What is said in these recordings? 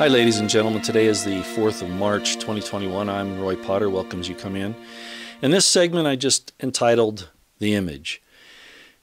Hi, ladies and gentlemen. Today is the 4th of March, 2021. I'm Roy Potter. Welcome as you come in. In this segment, I just entitled The Image.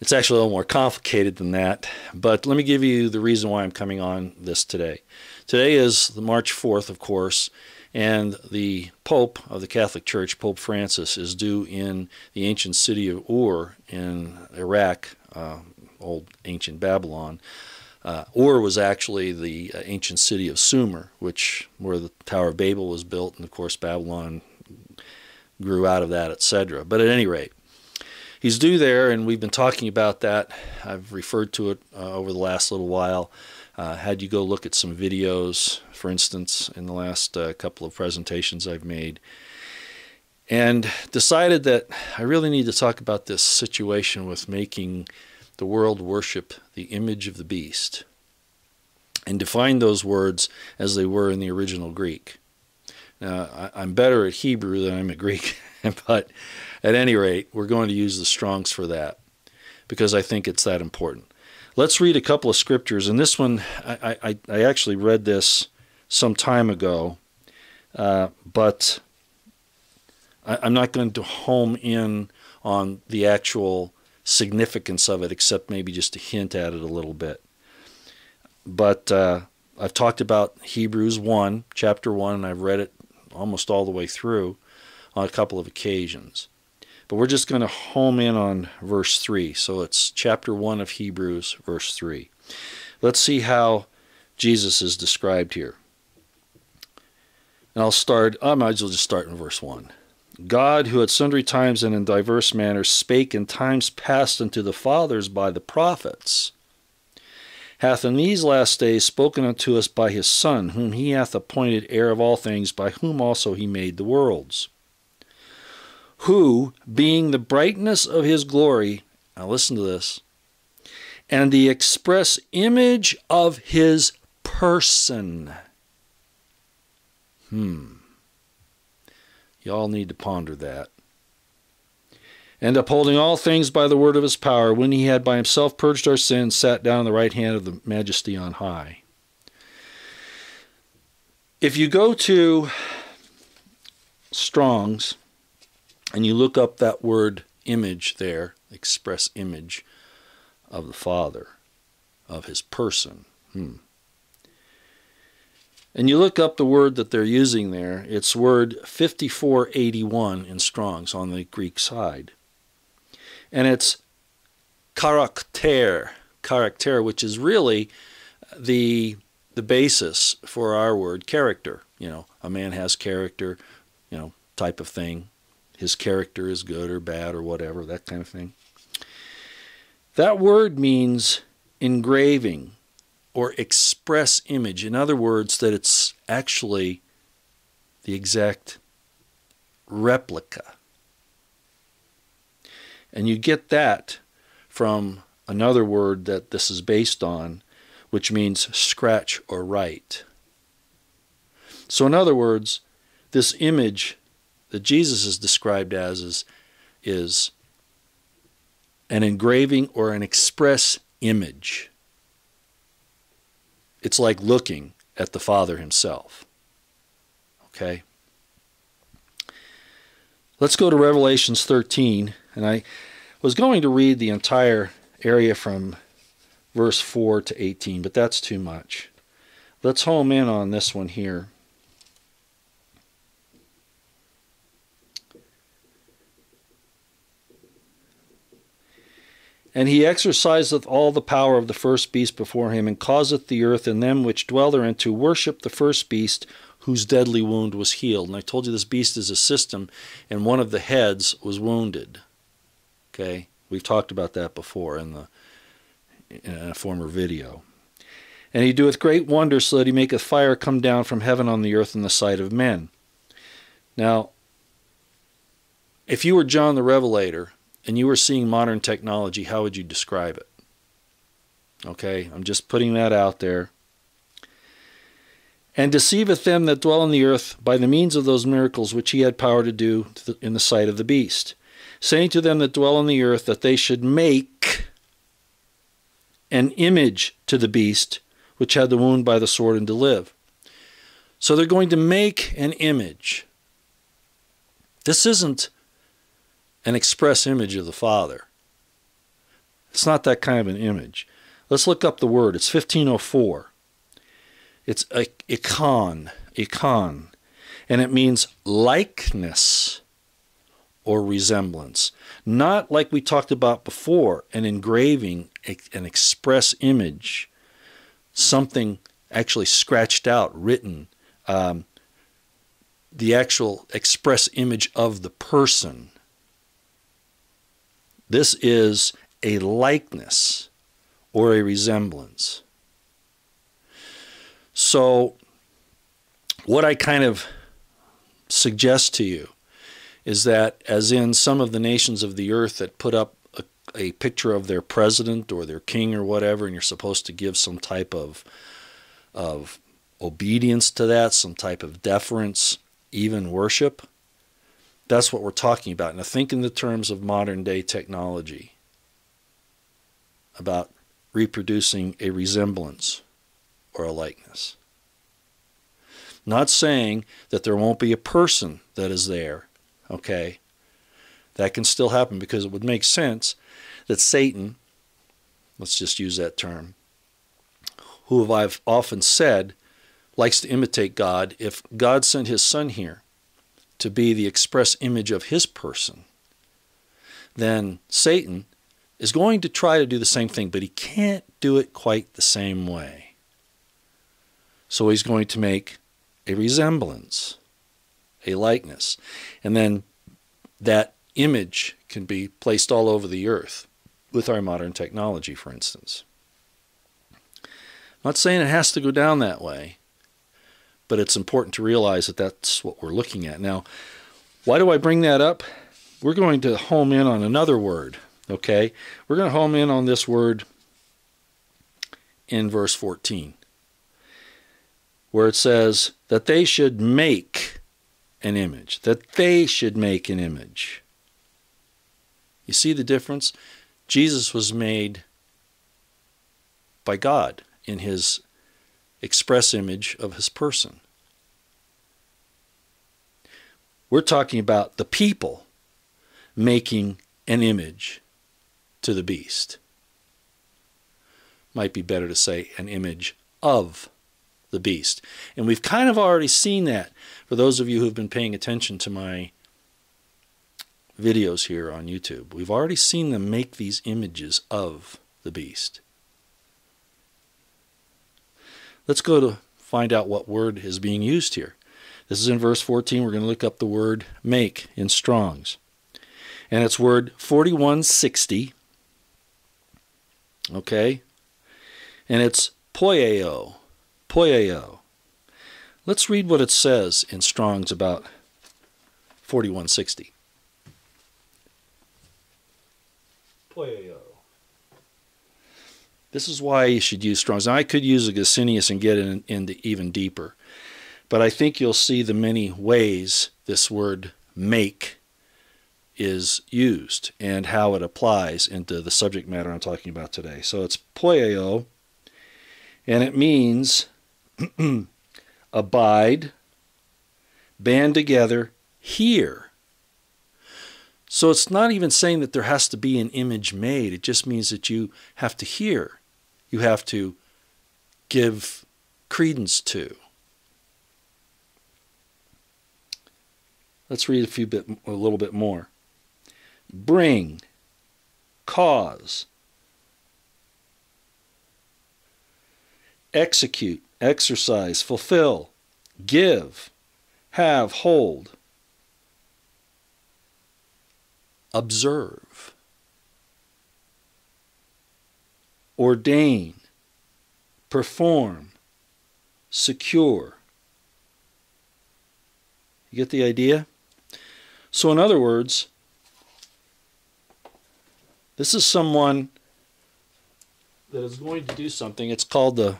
It's actually a little more complicated than that, but let me give you the reason why I'm coming on this today. Today is the March 4th, of course, and the Pope of the Catholic Church, Pope Francis, is due in the ancient city of Ur in Iraq, old ancient Babylon. Ur was actually the ancient city of Sumer, where the Tower of Babel was built, and of course Babylon grew out of that, etc. But at any rate, he's due there, and we've been talking about that. I've referred to it over the last little while. Had you go look at some videos, for instance, in the last couple of presentations I've made, and decided that I really need to talk about this situation with making the world worship the image of the beast, and define those words as they were in the original Greek. Now, I'm better at Hebrew than I'm at Greek, but at any rate, we're going to use the Strong's for that, because I think it's that important. Let's read a couple of scriptures, and this one, I actually read this some time ago, but I'm not going to home in on the actual significance of it, except maybe just to hint at it a little bit. But I've talked about Hebrews 1, chapter 1, and I've read it almost all the way through on a couple of occasions. But we're just going to home in on verse 3. So it's chapter 1 of Hebrews, verse 3. Let's see how Jesus is described here. And I might as well just start in verse 1. God, who at sundry times and in diverse manners spake in times past unto the fathers by the prophets, hath in these last days spoken unto us by his Son, whom he hath appointed heir of all things, by whom also he made the worlds, who, being the brightness of his glory, now listen to this, and the express image of his person. Y'all need to ponder that. And upholding all things by the word of his power, when he had by himself purged our sins, sat down on the right hand of the Majesty on high. If you go to Strong's and you look up that word image there, express image of the Father, of his person. And you look up the word that they're using there, it's word 5481 in Strong's on the Greek side. And it's character, which is really the basis for our word character. You know, a man has character, you know, type of thing. His character is good or bad or whatever, that kind of thing. That word means engraving, or express image. In other words, that it's actually the exact replica. And you get that from another word that this is based on, which means scratch or write. So in other words, this image that Jesus is described as is an engraving or an express image. It's like looking at the Father himself. Okay? Let's go to Revelation 13. And I was going to read the entire area from verse 4 to 18, but that's too much. Let's home in on this one here. And he exerciseth all the power of the first beast before him, and causeth the earth and them which dwell therein to worship the first beast, whose deadly wound was healed. And I told you this beast is a system, and one of the heads was wounded. Okay? We've talked about that before in a former video. And he doeth great wonders, so that he maketh fire come down from heaven on the earth in the sight of men. Now, if you were John the Revelator, and you were seeing modern technology, how would you describe it? Okay, I'm just putting that out there. and deceiveth them that dwell on the earth by the means of those miracles which he had power to do in the sight of the beast, saying to them that dwell on the earth that they should make an image to the beast which had the wound by the sword and to live. So they're going to make an image. This isn't an express image of the Father. It's not that kind of an image. Let's look up the word. It's 1504. It's icon, and it means likeness or resemblance. Not, like we talked about before, an engraving, an express image, something actually scratched out, written, the actual express image of the person. This is a likeness or a resemblance. So what I kind of suggest to you is that, as in some of the nations of the earth that put up a picture of their president or their king or whatever, and you're supposed to give some type of obedience to that, some type of deference, even worship, that's what we're talking about. Now think in the terms of modern day technology about reproducing a resemblance or a likeness. Not saying that there won't be a person that is there, okay? That can still happen, because it would make sense that Satan, let's just use that term, who I've often said likes to imitate God, if God sent his son here to be the express image of his person, then Satan is going to try to do the same thing, but he can't do it quite the same way. So he's going to make a resemblance, a likeness, and then that image can be placed all over the earth with our modern technology, for instance. I'm not saying it has to go down that way, but it's important to realize that that's what we're looking at. Now, why do I bring that up? We're going to home in on another word, okay? We're going to home in on this word in verse 14, where it says that they should make an image, that they should make an image. You see the difference? Jesus was made by God in his express image of his person. We're talking about the people making an image to the beast. Might be better to say an image of the beast. And we've kind of already seen that, for those of you who've been paying attention to my videos here on YouTube. We've already seen them make these images of the beast. Let's go to find out what word is being used here. This is in verse 14. We're going to look up the word make in Strong's. And it's word 4160. Okay? And it's poieo. Poieo. Let's read what it says in Strong's about 4160. Poieo. This is why you should use Strong's. Now, I could use a Gesenius and get into even deeper, but I think you'll see the many ways this word make is used and how it applies into the subject matter I'm talking about today. So it's poieo, and it means abide, band together, here. So it's not even saying that there has to be an image made. It just means that you have to hear. You have to give credence to. Let's read a little bit more. Bring, cause, execute, exercise, fulfill, give, have, hold, observe, ordain, perform, secure. You get the idea? So in other words, this is someone that is going to do something. It's called the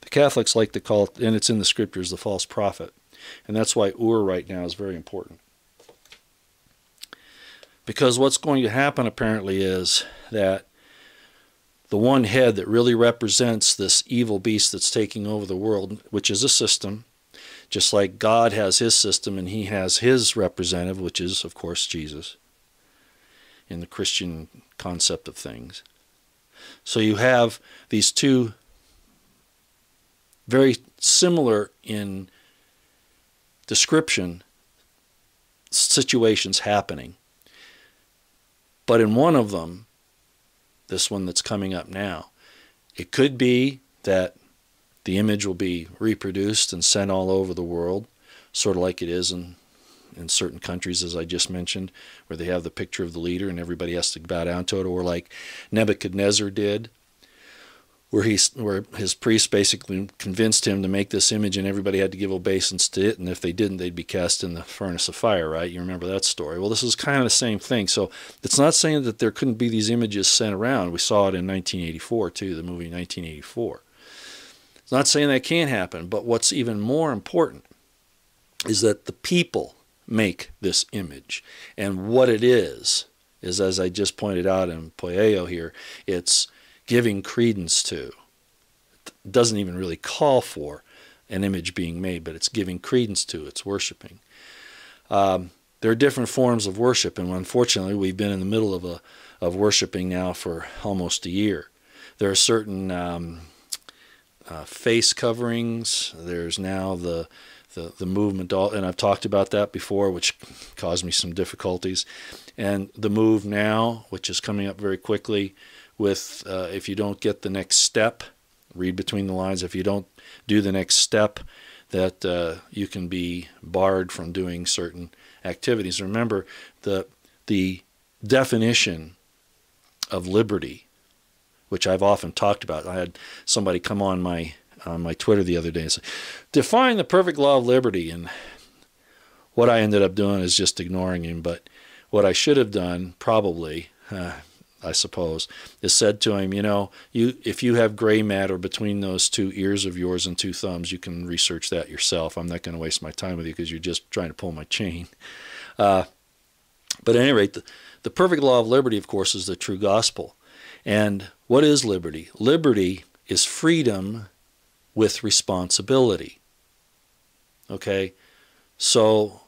The Catholics like to call it, and it's in the scriptures, the false prophet. And that's why Ur right now is very important. Because what's going to happen apparently is that the one head that really represents this evil beast that's taking over the world, which is a system, just like God has his system and he has his representative, which is, of course, Jesus, in the Christian concept of things. So you have these two very similar in description situations happening. But in one of them, this one that's coming up now, it could be that the image will be reproduced and sent all over the world, sort of like it is in certain countries, as I just mentioned, where they have the picture of the leader and everybody has to bow down to it, or like Nebuchadnezzar did, where his priests basically convinced him to make this image and everybody had to give obeisance to it, and if they didn't, they'd be cast in the furnace of fire, right? You remember that story. Well, this is kind of the same thing. So it's not saying that there couldn't be these images sent around. We saw it in 1984 too, the movie 1984. It's not saying that can't happen, but what's even more important is that the people make this image. And what it is as I just pointed out in Poyeo here, it's giving credence to. It doesn't even really call for an image being made, but it's giving credence to, it's worshiping. There are different forms of worship, and unfortunately we've been in the middle of worshiping now for almost a year. There are certain face coverings. There's now the movement, and I've talked about that before, which caused me some difficulties, and the move now, which is coming up very quickly, with if you don't get the next step, read between the lines, if you don't do the next step, that you can be barred from doing certain activities. Remember, the definition of liberty, which I've often talked about. I had somebody come on my Twitter the other day and say, define the perfect law of liberty. And what I ended up doing is just ignoring him. But what I should have done, probably, I suppose, is said to him, you know, if you have gray matter between those two ears of yours and two thumbs, you can research that yourself. I'm not going to waste my time with you because you're just trying to pull my chain. But at any rate, the perfect law of liberty, of course, is the true gospel. And what is liberty? Liberty is freedom with responsibility. Okay, so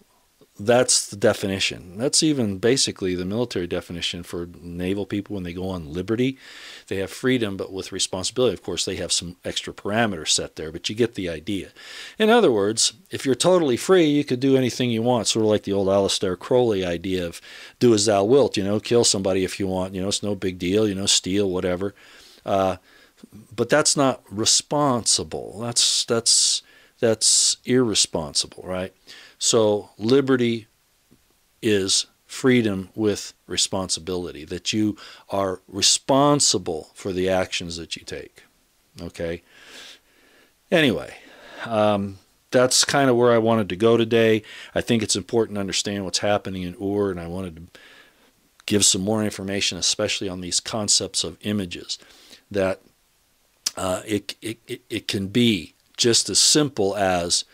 that's the definition. That's even basically the military definition for naval people when they go on liberty. They have freedom but with responsibility. Of course, they have some extra parameters set there, but you get the idea. In other words, if you're totally free, you could do anything you want, sort of like the old Aleister Crowley idea of do as thou wilt, you know, kill somebody if you want, you know, it's no big deal, you know, steal, whatever. But that's not responsible. That's irresponsible, right? So liberty is freedom with responsibility, that you are responsible for the actions that you take, okay? Anyway, that's kind of where I wanted to go today. I think it's important to understand what's happening in Ur, and I wanted to give some more information, especially on these concepts of images, that it can be just as simple as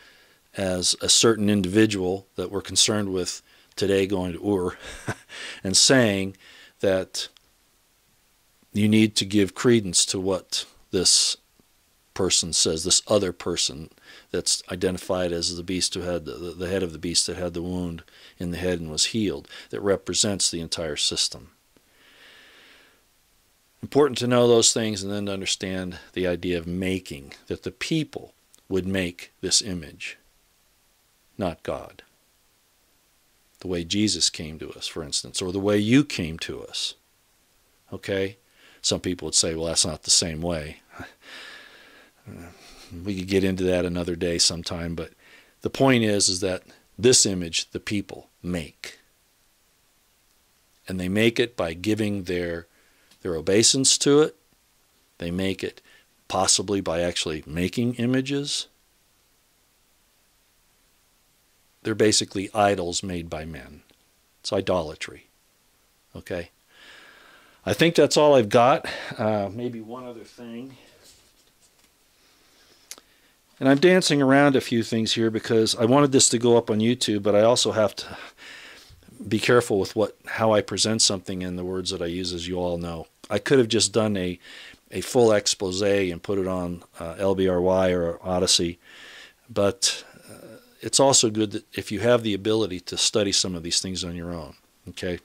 a certain individual that we're concerned with today going to Ur and saying that you need to give credence to what this person says, this other person that's identified as the beast who had the head of the beast that had the wound in the head and was healed, that represents the entire system. Important to know those things and then to understand the idea of making, that the people would make this image, not God. The way Jesus came to us, for instance, or the way you came to us. Okay? Some people would say, well, that's not the same way. We could get into that another day sometime, but the point is that this image the people make. And they make it by giving their obeisance to it. They make it possibly by actually making images. They're basically idols made by men. It's idolatry. Okay? I think that's all I've got. Maybe one other thing. And I'm dancing around a few things here because I wanted this to go up on YouTube, but I also have to be careful with how I present something and the words that I use, as you all know. I could have just done a full expose and put it on LBRY or Odyssey, but it's also good that if you have the ability to study some of these things on your own, okay?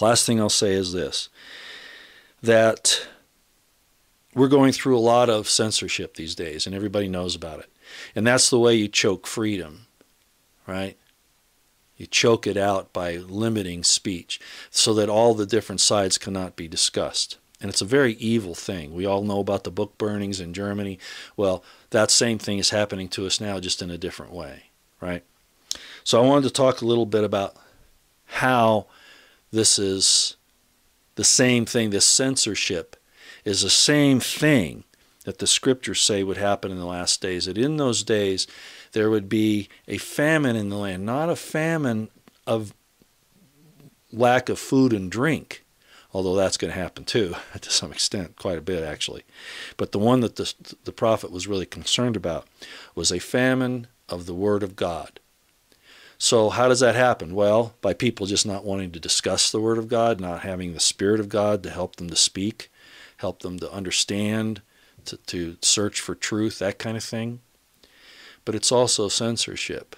Last thing I'll say is this, that we're going through a lot of censorship these days, and everybody knows about it. And that's the way you choke freedom, right? You choke it out by limiting speech so that all the different sides cannot be discussed. And it's a very evil thing. We all know about the book burnings in Germany. Well, that same thing is happening to us now, just in a different way, right? So I wanted to talk a little bit about how this is the same thing. This censorship is the same thing that the scriptures say would happen in the last days, that in those days there would be a famine in the land, not a famine of lack of food and drink, although that's going to happen too, to some extent, quite a bit actually. But the one that the prophet was really concerned about was a famine of the Word of God. So how does that happen? Well, by people just not wanting to discuss the Word of God, not having the Spirit of God to help them to speak, help them to understand, to search for truth, that kind of thing. But it's also censorship.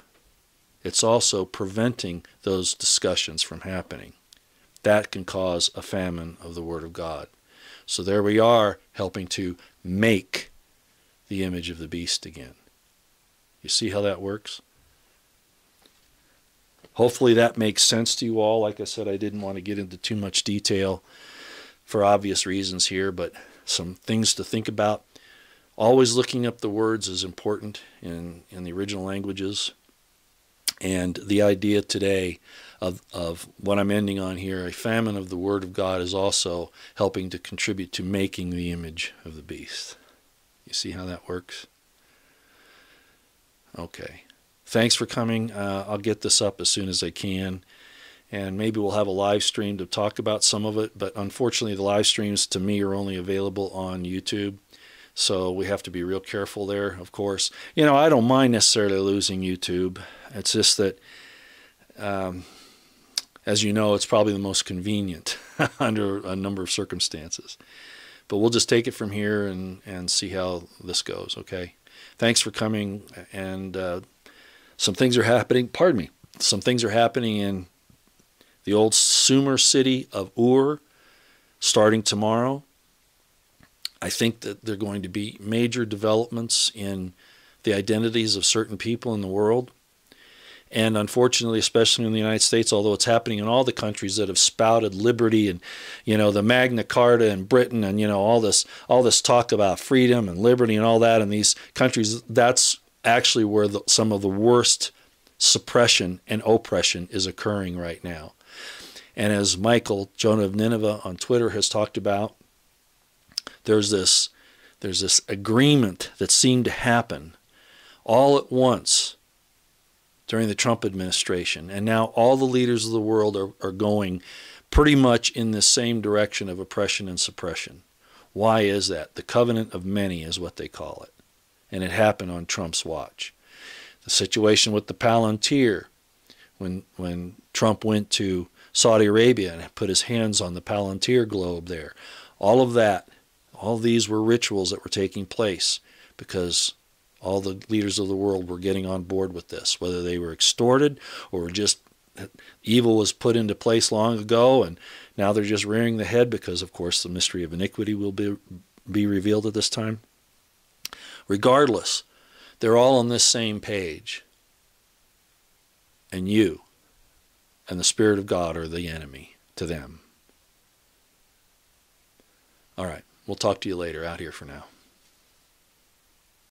It's also preventing those discussions from happening. That can cause a famine of the Word of God. So there we are, helping to make the image of the beast again. You see how that works? Hopefully that makes sense to you all. Like I said, I didn't want to get into too much detail for obvious reasons here, but some things to think about. Always looking up the words is important in the original languages. And the idea today of what I'm ending on here, a famine of the Word of God, is also helping to contribute to making the image of the beast. You see how that works? Okay. Thanks for coming. I'll get this up as soon as I can. And maybe we'll have a live stream to talk about some of it. But unfortunately, the live streams to me are only available on YouTube. So we have to be real careful there, of course. You know, I don't mind necessarily losing YouTube. It's just that, as you know, it's probably the most convenient under a number of circumstances. But we'll just take it from here and see how this goes, okay? Thanks for coming. And some things are happening. Pardon me. Some things are happening in the old Sumer city of Ur starting tomorrow. I think that there are going to be major developments in the identities of certain people in the world. And unfortunately, especially in the United States, although it's happening in all the countries that have spouted liberty and, you know, the Magna Carta in Britain and, you know, all this talk about freedom and liberty and all that in these countries, that's actually where some of the worst suppression and oppression is occurring right now. And as Michael Jonah of Nineveh on Twitter has talked about, there's this agreement that seemed to happen all at once during the Trump administration. And now all the leaders of the world are going pretty much in the same direction of oppression and suppression. Why is that? The covenant of many is what they call it. And it happened on Trump's watch. The situation with the Palantir, when Trump went to Saudi Arabia and put his hands on the Palantir globe there, all of that, all these were rituals that were taking place because all the leaders of the world were getting on board with this, whether they were extorted or just evil was put into place long ago and now they're just rearing the head because, of course, the mystery of iniquity will be revealed at this time. Regardless, they're all on this same page. And you and the Spirit of God are the enemy to them. All right. We'll talk to you later. Out here for now.